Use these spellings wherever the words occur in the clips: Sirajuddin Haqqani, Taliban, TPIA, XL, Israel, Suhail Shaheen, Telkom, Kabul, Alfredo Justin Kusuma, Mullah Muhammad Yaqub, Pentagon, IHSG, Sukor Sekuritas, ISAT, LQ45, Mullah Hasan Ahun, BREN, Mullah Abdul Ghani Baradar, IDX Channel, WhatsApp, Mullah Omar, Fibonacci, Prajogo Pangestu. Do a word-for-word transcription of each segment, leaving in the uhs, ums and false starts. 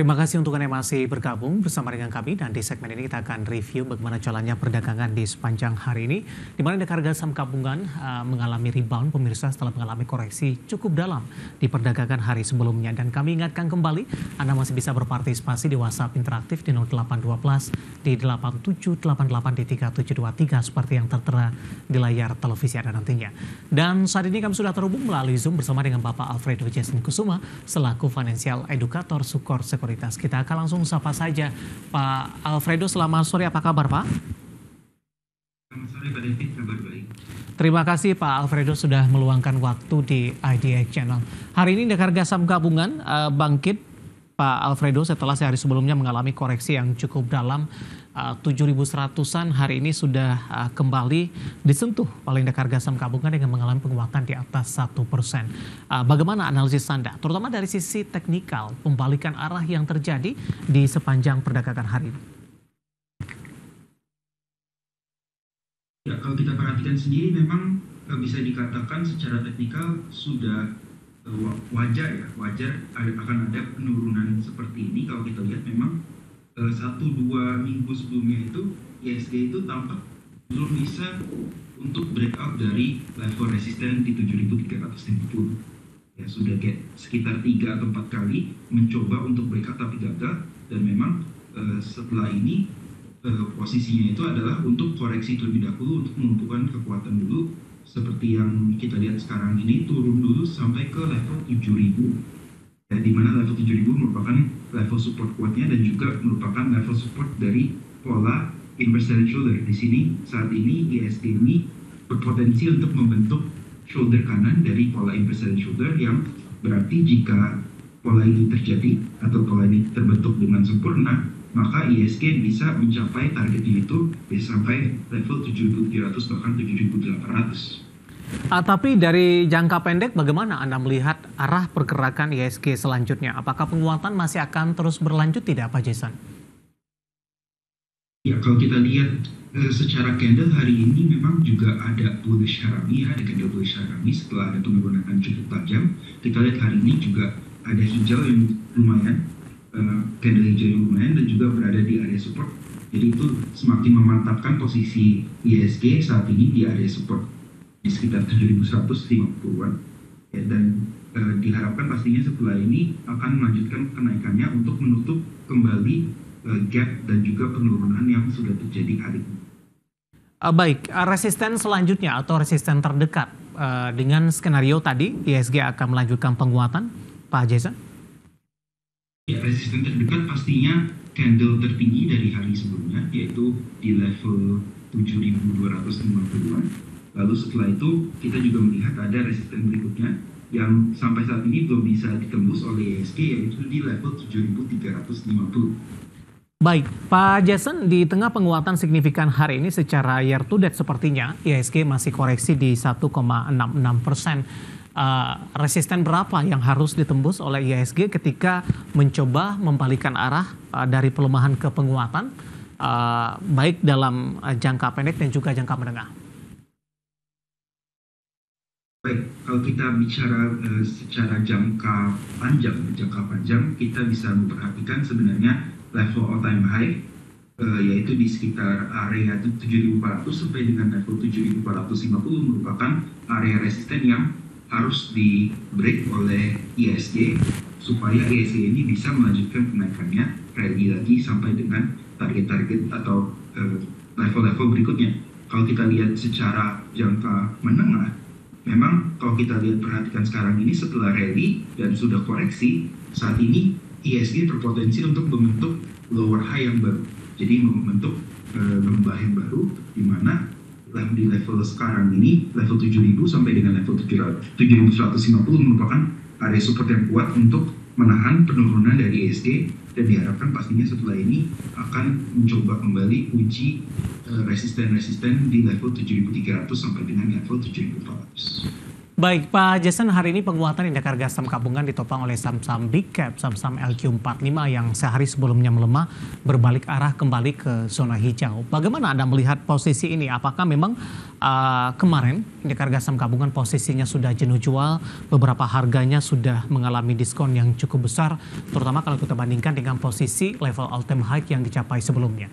Terima kasih untuk Anda yang masih bergabung bersama dengan kami, dan di segmen ini kita akan review bagaimana jalannya perdagangan di sepanjang hari ini, di mana indeks harga saham gabungan uh, mengalami rebound pemirsa setelah mengalami koreksi cukup dalam di perdagangan hari sebelumnya. Dan kami ingatkan kembali, Anda masih bisa berpartisipasi di WhatsApp interaktif di nol delapan satu dua di delapan tujuh delapan delapan tiga tujuh dua tiga seperti yang tertera di layar televisi Anda nantinya. Dan saat ini kami sudah terhubung melalui Zoom bersama dengan Bapak Alfredo Justin Kusuma selaku Financial Educator Sukor Sekuritas. Kita akan langsung sapa saja Pak Alfredo. Selamat sore, apa kabar Pak? Terima kasih Pak Alfredo sudah meluangkan waktu di I D X Channel. Hari ini indeks harga saham gabungan uh, bangkit Pak Alfredo setelah sehari sebelumnya mengalami koreksi yang cukup dalam, uh, tujuh ribu seratusan. Hari ini sudah uh, kembali disentuh oleh indeks harga saham gabungan dengan mengalami penguatan di atas satu persen. Uh, bagaimana analisis Anda, terutama dari sisi teknikal, pembalikan arah yang terjadi di sepanjang perdagangan hari ini? Ya, kalau kita perhatikan sendiri memang uh, bisa dikatakan secara teknikal sudah wajar ya, wajar akan ada penurunan seperti ini. Kalau kita lihat memang satu dua minggu sebelumnya itu I H S G itu tampak belum bisa untuk breakout dari level resisten di tujuh ribu tiga ratus lima puluh. Ya sudah get sekitar tiga atau empat kali mencoba untuk breakout tapi gagal, dan memang setelah ini posisinya itu adalah untuk koreksi terlebih dahulu untuk mengumpulkan kekuatan dulu. Seperti yang kita lihat sekarang ini turun dulu sampai ke level tujuh ribu, ya, di mana level tujuh ribu merupakan level support kuatnya dan juga merupakan level support dari pola inverse head and shoulder. Di sini saat ini I S T ini berpotensi untuk membentuk shoulder kanan dari pola inverse head and shoulder, yang berarti jika pola ini terjadi atau pola ini terbentuk dengan sempurna, maka I S G bisa mencapai targetnya itu bisa sampai level tujuh ribu tiga ratus bahkan tujuh ribu delapan ratus. Ah, tapi dari jangka pendek bagaimana Anda melihat arah pergerakan I S G selanjutnya? Apakah penguatan masih akan terus berlanjut tidak Pak Jason? Ya, kalau kita lihat eh, secara candle hari ini memang juga ada bullish harami, ya, ada candle bullish harami setelah ada penurunan cukup tajam. Kita lihat hari ini juga ada hijau yang lumayan, Uh, candle hijau yang lumayan, dan juga berada di area support. Jadi itu semakin memantapkan posisi I H S G saat ini di area support di sekitar tujuh ribu seratus lima puluhan, ya, dan uh, diharapkan pastinya setelah ini akan melanjutkan kenaikannya untuk menutup kembali uh, gap dan juga penurunan yang sudah terjadi hari ini. Uh, baik, uh, resisten selanjutnya atau resisten terdekat uh, dengan skenario tadi I H S G akan melanjutkan penguatan Pak Jason? Ya, resisten terdekat pastinya candle tertinggi dari hari sebelumnya, yaitu di level tujuh ribu dua ratus lima puluhan. Lalu setelah itu kita juga melihat ada resisten berikutnya yang sampai saat ini belum bisa ditembus oleh I H S G, yaitu di level tujuh ribu tiga ratus lima puluh. Baik, Pak Jason, di tengah penguatan signifikan hari ini secara year to date sepertinya I H S G masih koreksi di satu koma enam enam persen. Uh, resisten berapa yang harus ditembus oleh I H S G ketika mencoba membalikan arah uh, dari pelemahan ke penguatan, uh, baik dalam uh, jangka pendek dan juga jangka menengah? Baik, kalau kita bicara uh, secara jangka panjang, jangka panjang kita bisa memperhatikan sebenarnya level all time high, uh, yaitu di sekitar area tujuh ribu empat ratus sampai dengan level tujuh ribu empat ratus lima puluh merupakan area resisten yang harus di break oleh I H S G supaya I H S G ini bisa melanjutkan kenaikannya rally lagi sampai dengan target-target atau level-level uh, berikutnya. Kalau kita lihat secara jangka menengah, memang kalau kita lihat perhatikan sekarang ini setelah rally dan sudah koreksi, saat ini I H S G berpotensi untuk membentuk lower high yang baru. Jadi membentuk uh, lembah yang baru di mana di level sekarang ini, level tujuh ribu sampai dengan level tujuh ribu seratus lima puluh merupakan area support yang kuat untuk menahan penurunan dari I H S G, dan diharapkan pastinya setelah ini akan mencoba kembali uji resisten-resisten di level tujuh ribu tiga ratus sampai dengan level tujuh ribu empat ratus. Baik, Pak Jason, hari ini penguatan indeks harga saham gabungan ditopang oleh saham-saham big cap, saham-saham L Q empat puluh lima yang sehari sebelumnya melemah berbalik arah kembali ke zona hijau. Bagaimana Anda melihat posisi ini? Apakah memang uh, kemarin indeks harga saham gabungan posisinya sudah jenuh jual, beberapa harganya sudah mengalami diskon yang cukup besar, terutama kalau kita bandingkan dengan posisi level all time high yang dicapai sebelumnya?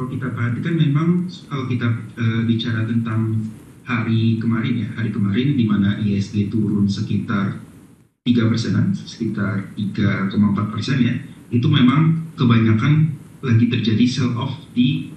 Kalau kita perhatikan memang kalau kita uh, bicara tentang hari kemarin ya, hari kemarin di mana I H S G turun sekitar tiga persenan, sekitar tiga koma empat persen ya, itu memang kebanyakan lagi terjadi sell-off di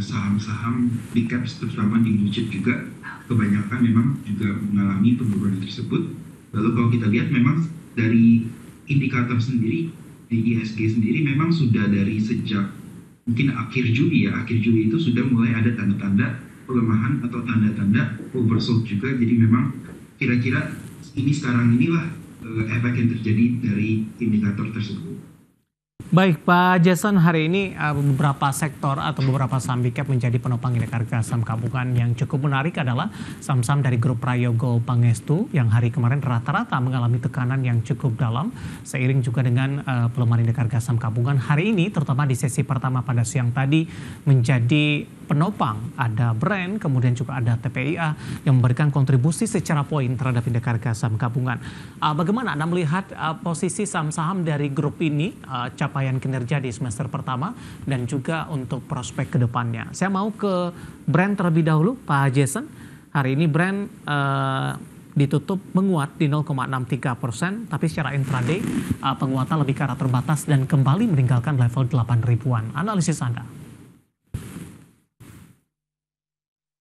saham-saham uh, big caps, terutama di blue chip juga, kebanyakan memang juga mengalami penurunan tersebut. Lalu kalau kita lihat memang dari indikator sendiri, di I H S G sendiri memang sudah dari sejak mungkin akhir Juli ya, akhir Juli itu sudah mulai ada tanda-tanda pelemahan atau tanda-tanda oversold juga. Jadi memang kira-kira ini sekarang inilah efek yang terjadi dari indikator tersebut. Baik, Pak Jason, hari ini beberapa sektor atau beberapa saham big cap menjadi penopang indeks harga saham gabungan. Yang cukup menarik adalah saham-saham dari grup Prajogo Pangestu yang hari kemarin rata-rata mengalami tekanan yang cukup dalam seiring juga dengan uh, pelemahan indeks harga saham gabungan. Hari ini terutama di sesi pertama pada siang tadi menjadi penopang ada BREN, kemudian juga ada T P I A yang memberikan kontribusi secara poin terhadap indeks harga saham gabungan. Uh, bagaimana Anda melihat uh, posisi saham-saham dari grup ini, uh, capaian kinerja di semester pertama dan juga untuk prospek ke depannya? Saya mau ke BREN terlebih dahulu, Pak Jason. Hari ini BREN uh, ditutup menguat di nol koma enam tiga persen, tapi secara intraday uh, penguatan lebih ke arah terbatas dan kembali meninggalkan level delapan ribuan. Analisis Anda?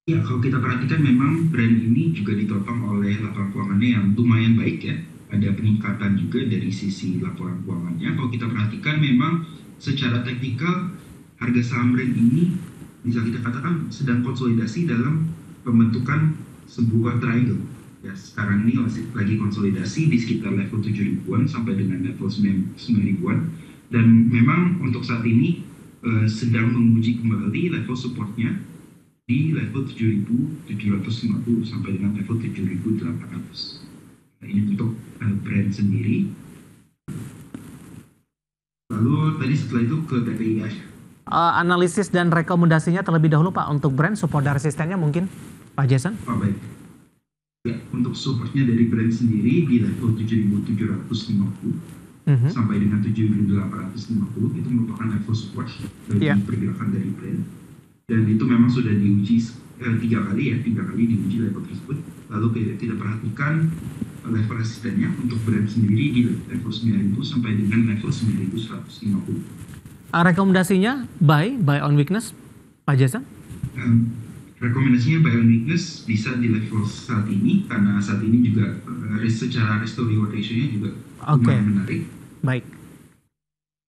Ya, kalau kita perhatikan memang BREN ini juga ditopang oleh laporan keuangannya yang lumayan baik ya. Ada peningkatan juga dari sisi laporan keuangannya. Kalau kita perhatikan memang secara teknikal harga saham BREN ini bisa kita katakan sedang konsolidasi dalam pembentukan sebuah triangle. Ya, sekarang ini lagi konsolidasi di sekitar level tujuh ribuan sampai dengan level sembilan ribuan. Dan memang untuk saat ini eh, sedang menguji kembali level supportnya di level tujuh ribu tujuh ratus lima puluh sampai dengan level tujuh ribu delapan ratus. Ini untuk uh, BREN sendiri. Lalu tadi setelah itu ke T P I A. Uh, analisis dan rekomendasinya terlebih dahulu Pak untuk BREN, support dan resistennya mungkin Pak Jason? Oh, baik. Ya, untuk supportnya dari BREN sendiri di level tujuh ribu tujuh ratus lima puluh uh-huh. sampai dengan tujuh ribu delapan ratus lima puluh itu merupakan level support dari yeah. pergerakan dari BREN. Dan itu memang sudah diuji eh, tiga kali ya, tiga kali diuji level tersebut. Lalu kita perhatikan level resistennya untuk BREN sendiri di level sembilan ribu sampai dengan level sembilan ribu seratus lima puluh. Rekomendasinya buy, buy on weakness, Pak Jason? Um, rekomendasinya buy on weakness bisa di level saat ini, karena saat ini juga uh, secara risk to reward ratio-nya juga okay. menarik. Baik.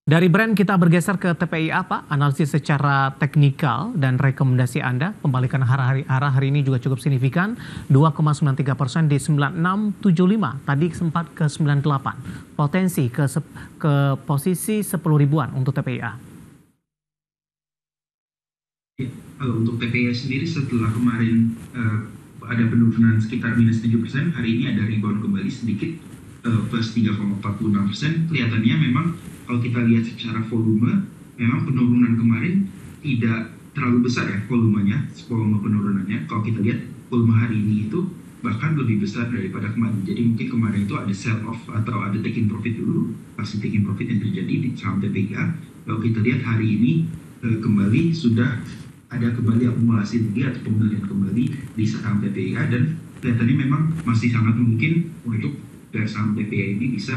Dari BREN kita bergeser ke T P I A, Pak. Analisis secara teknikal dan rekomendasi Anda. Pembalikan hari-hari arah hari ini juga cukup signifikan. dua koma sembilan tiga persen di sembilan enam tujuh lima. Tadi sempat ke sembilan delapan. Potensi ke, ke posisi sepuluh ribuan untuk T P I A. Ya, kalau untuk T P I A sendiri setelah kemarin uh, ada penurunan sekitar minus tujuh persen. Hari ini ada rebound kembali sedikit. Uh, plus tiga koma empat enam persen. Kelihatannya memang kalau kita lihat secara volume, memang penurunan kemarin tidak terlalu besar ya volumenya, volume penurunannya. Kalau kita lihat volume hari ini itu bahkan lebih besar daripada kemarin. Jadi mungkin kemarin itu ada sell off atau ada taking profit dulu, pasti taking profit yang terjadi di saham T P I A. Kalau kita lihat hari ini kembali sudah ada kembali akumulasi lagi atau pembelian kembali di saham T P I A, dan kelihatannya memang masih sangat mungkin untuk saham T P I A ini bisa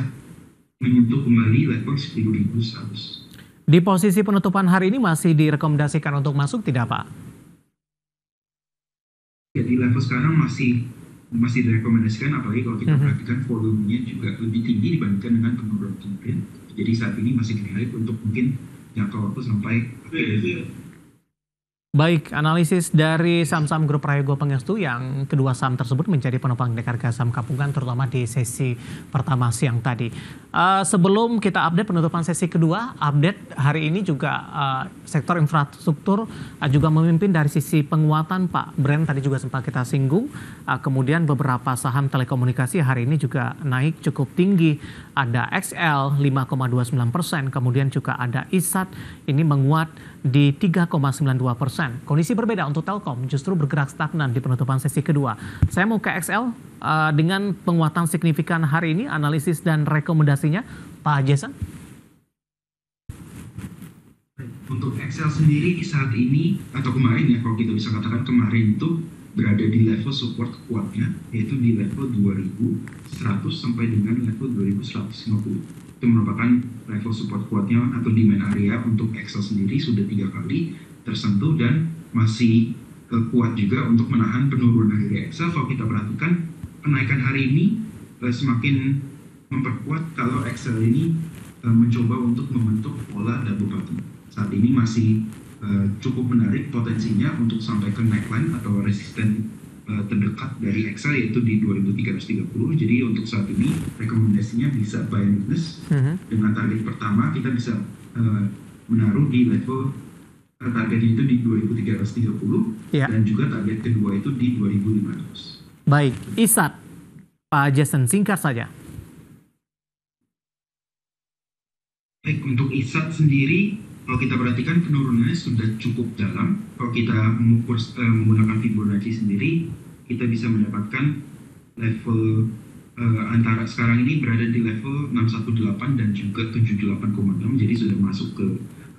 menyentuh kembali level sepuluh ribu seratus. Di posisi penutupan hari ini masih direkomendasikan untuk masuk tidak, Pak? Jadi level sekarang masih masih direkomendasikan, apalagi kalau kita mm-hmm. perhatikan volumenya juga lebih tinggi dibandingkan dengan penurunan kemarin. Jadi saat ini masih menarik untuk mungkin jangka waktu sampai akhir. Baik, analisis dari saham-saham grup Prajogo Pangestu yang kedua saham tersebut menjadi penopang indeks harga saham gabungan terutama di sesi pertama siang tadi. Uh, sebelum kita update penutupan sesi kedua, update hari ini juga uh, sektor infrastruktur uh, juga memimpin dari sisi penguatan Pak. BREN tadi juga sempat kita singgung, uh, kemudian beberapa saham telekomunikasi hari ini juga naik cukup tinggi. Ada X L lima koma dua sembilan persen, kemudian juga ada I S A T ini menguat di tiga koma sembilan dua persen. Kondisi berbeda untuk Telkom justru bergerak stagnan di penutupan sesi kedua. Saya mau ke X L uh, dengan penguatan signifikan hari ini, analisis dan rekomendasinya Pak Jason. Untuk X L sendiri saat ini atau kemarin ya, kalau kita bisa katakan kemarin itu berada di level support kuatnya, yaitu di level dua ribu seratus sampai dengan level dua ribu seratus lima puluh. Itu merupakan level support kuatnya atau demand area untuk X L sendiri, sudah tiga kali tersentuh dan masih uh, kuat juga untuk menahan penurunan dari X L. Kalau kita perhatikan kenaikan hari ini uh, semakin memperkuat kalau X L ini uh, mencoba untuk membentuk pola double bottom. Saat ini masih uh, cukup menarik potensinya untuk sampai ke neckline atau resisten uh, terdekat dari X L, yaitu di dua ribu tiga ratus tiga puluh. Jadi untuk saat ini rekomendasinya bisa buy and witness. Uh-huh. Dengan target pertama kita bisa uh, menaruh di level targetnya itu di dua ribu tiga ratus tiga puluh ya, dan juga target kedua itu di dua ribu lima ratus. Baik, I S A T, Pak Jason singkat saja. Baik, untuk I S A T sendiri kalau kita perhatikan penurunannya sudah cukup dalam. Kalau kita mengukur uh, menggunakan Fibonacci sendiri, kita bisa mendapatkan level uh, antara sekarang ini berada di level enam satu delapan dan juga tujuh delapan koma enam, jadi sudah masuk ke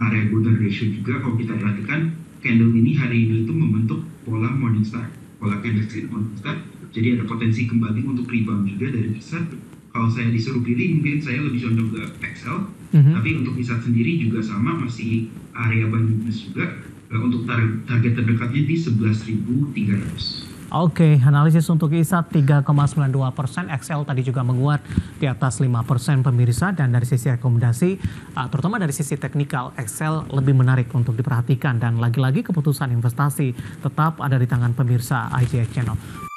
area golden ratio juga. Kalau kita perhatikan candle ini hari ini itu membentuk pola morning star, pola candlestick morning star, jadi ada potensi kembali untuk rebound juga dari I S A T. Kalau saya disuruh pilih mungkin saya lebih condong ke X L, mm-hmm. tapi untuk I S A T sendiri juga sama, masih area bandingness juga, untuk tar- target terdekatnya di sebelas ribu tiga ratus. Oke, analisis untuk I S A T tiga koma sembilan dua persen, X L tadi juga menguat di atas lima persen pemirsa, dan dari sisi rekomendasi, terutama dari sisi teknikal, X L lebih menarik untuk diperhatikan, dan lagi-lagi keputusan investasi tetap ada di tangan pemirsa I D X Channel.